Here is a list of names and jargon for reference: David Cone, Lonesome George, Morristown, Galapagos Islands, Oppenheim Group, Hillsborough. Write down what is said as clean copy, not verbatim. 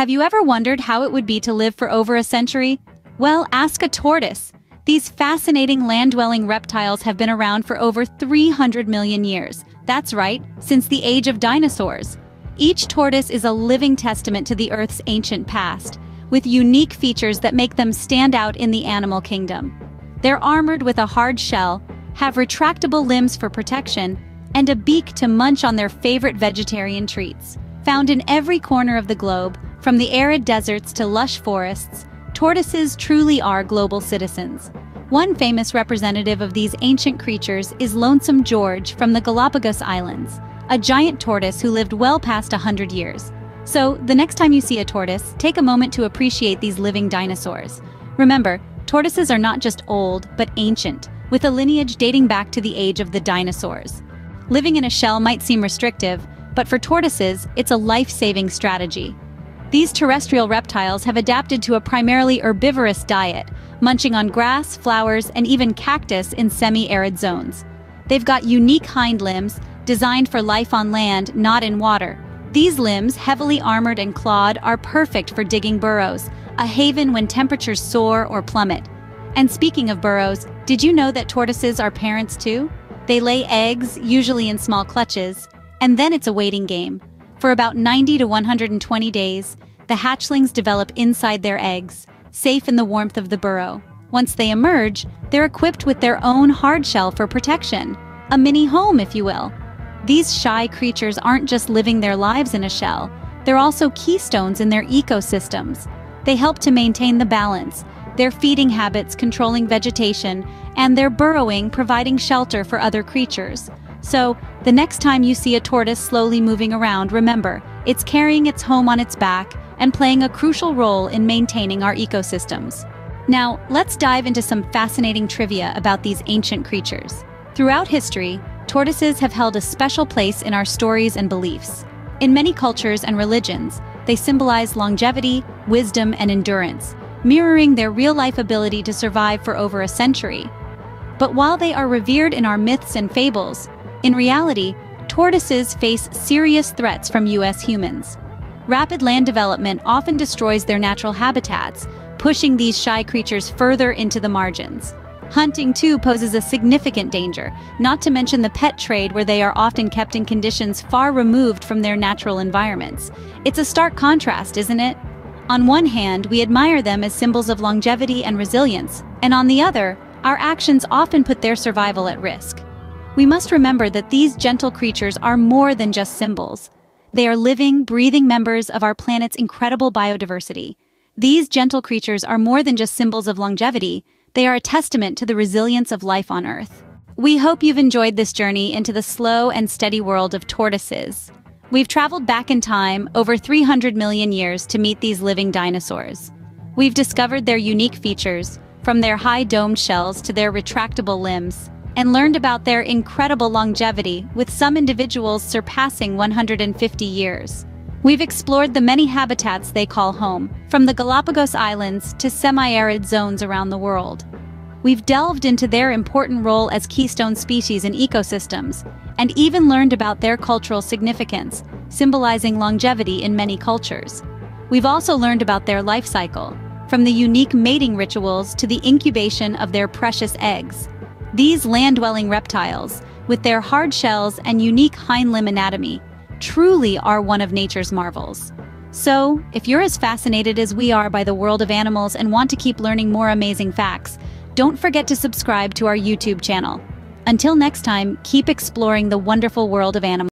Have you ever wondered how it would be to live for over a century? Well, ask a tortoise. These fascinating land-dwelling reptiles have been around for over 300 million years. That's right, since the age of dinosaurs. Each tortoise is a living testament to the Earth's ancient past, with unique features that make them stand out in the animal kingdom. They're armored with a hard shell, have retractable limbs for protection, and a beak to munch on their favorite vegetarian treats. Found in every corner of the globe, from the arid deserts to lush forests, tortoises truly are global citizens. One famous representative of these ancient creatures is Lonesome George from the Galapagos Islands, a giant tortoise who lived well past 100 years. So, the next time you see a tortoise, take a moment to appreciate these living dinosaurs. Remember, tortoises are not just old, but ancient, with a lineage dating back to the age of the dinosaurs. Living in a shell might seem restrictive, but for tortoises, it's a life-saving strategy. These terrestrial reptiles have adapted to a primarily herbivorous diet, munching on grass, flowers, and even cactus in semi-arid zones. They've got unique hind limbs, designed for life on land, not in water. These limbs, heavily armored and clawed, are perfect for digging burrows, a haven when temperatures soar or plummet. And speaking of burrows, did you know that tortoises are parents too? They lay eggs, usually in small clutches, and then it's a waiting game. For about 90 to 120 days, the hatchlings develop inside their eggs, safe in the warmth of the burrow. Once they emerge, they're equipped with their own hard shell for protection, a mini home, if you will. These shy creatures aren't just living their lives in a shell, they're also keystones in their ecosystems. They help to maintain the balance, their feeding habits controlling vegetation, and their burrowing providing shelter for other creatures. So, the next time you see a tortoise slowly moving around, remember, it's carrying its home on its back and playing a crucial role in maintaining our ecosystems. Now, let's dive into some fascinating trivia about these ancient creatures. Throughout history, tortoises have held a special place in our stories and beliefs. In many cultures and religions, they symbolize longevity, wisdom, and endurance, mirroring their real-life ability to survive for over a century. But while they are revered in our myths and fables, in reality, tortoises face serious threats from us humans. Rapid land development often destroys their natural habitats, pushing these shy creatures further into the margins. Hunting too poses a significant danger, not to mention the pet trade where they are often kept in conditions far removed from their natural environments. It's a stark contrast, isn't it? On one hand, we admire them as symbols of longevity and resilience, and on the other, our actions often put their survival at risk. We must remember that these gentle creatures are more than just symbols. They are living, breathing members of our planet's incredible biodiversity. These gentle creatures are more than just symbols of longevity, they are a testament to the resilience of life on Earth. We hope you've enjoyed this journey into the slow and steady world of tortoises. We've traveled back in time, over 300 million years, to meet these living dinosaurs. We've discovered their unique features, from their high domed shells to their retractable limbs, and learned about their incredible longevity, with some individuals surpassing 150 years. We've explored the many habitats they call home, from the Galapagos Islands to semi-arid zones around the world. We've delved into their important role as keystone species in ecosystems, and even learned about their cultural significance, symbolizing longevity in many cultures. We've also learned about their life cycle, from the unique mating rituals to the incubation of their precious eggs. These land-dwelling reptiles, with their hard shells and unique hind limb anatomy, truly are one of nature's marvels. So, if you're as fascinated as we are by the world of animals and want to keep learning more amazing facts, don't forget to subscribe to our YouTube channel. Until next time, keep exploring the wonderful world of animals.